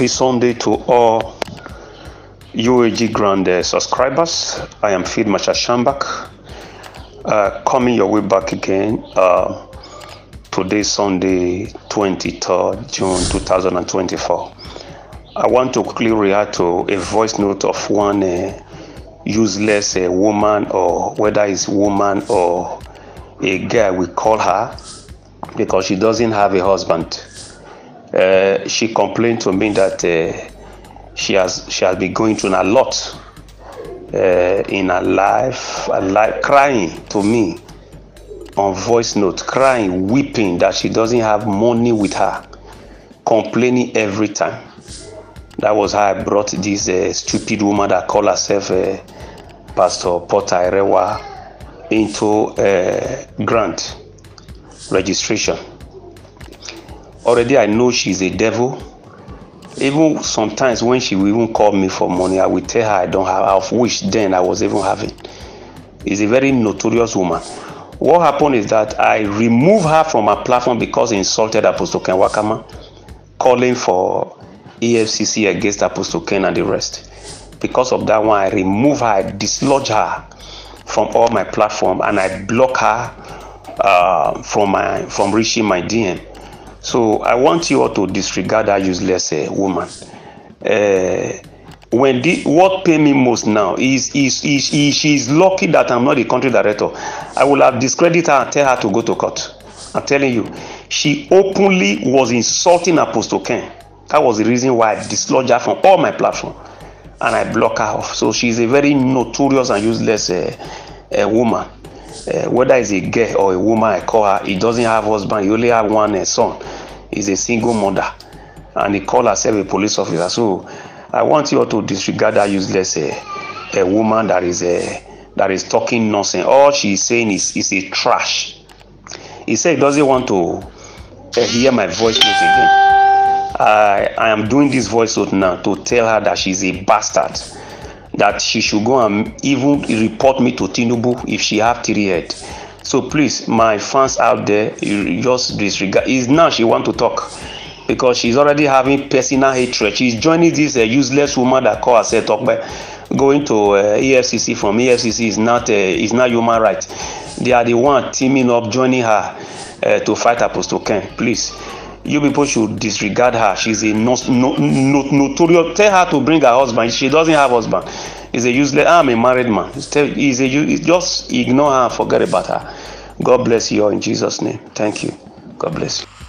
Happy Sunday to all UAG Grand subscribers. I am Fid Masha Shambak, coming your way back again. Today, Sunday, 23rd June 2024. I want to quickly react to a voice note of one useless woman, or whether it's woman or a guy, we call her, because she doesn't have a husband. She complained to me that she has been going through a lot in her life, crying to me on voice note, crying, weeping that she doesn't have money with her, complaining every time. That was how I brought this stupid woman that called herself Pastor Porta Irewa into grant registration. Already I know she's a devil. Even sometimes when she will even call me for money, I will tell her I don't have, of which then I was even having. Is a very notorious woman. What happened is that I removed her from her platform because she insulted Apostle Ken Nwakama, calling for EFCC against Apostle Ken and the rest. Because of that one, I removed her, I dislodged her from all my platform, and I blocked her from reaching my DM. So I want you all to disregard that useless woman. What pain me most now is she's lucky that I'm not the country director. I will have discredited her and tell her to go to court. I'm telling you, she openly was insulting Apostle Ken. That was the reason why I dislodged her from all my platform, and I blocked her off. So she's a very notorious and useless woman. Whether it's a girl or a woman, I call her, he doesn't have husband, he only have one son. He's a single mother, and he call herself a police officer. So I want you all to disregard that useless woman that is talking nonsense. All she's saying is a trash. He said he doesn't want to hear my voice note again. I am doing this voice note now to tell her that she's a bastard, that she should go and even report me to Tinubu if she have 3 head. So please, my fans out there, you just disregard. Is now she want to talk, because she's already having personal hatred. She's joining this useless woman that call herself talk by going to EFCC. From EFCC is not human right. They are the one teaming up, joining her to fight Apostle Ken. Please, you people should disregard her. She's a notorious. Tell her to bring her husband. She doesn't have husband. He's a useless. I'm a married man. Just ignore her and forget about her. God bless you all in Jesus' name. Thank you. God bless you.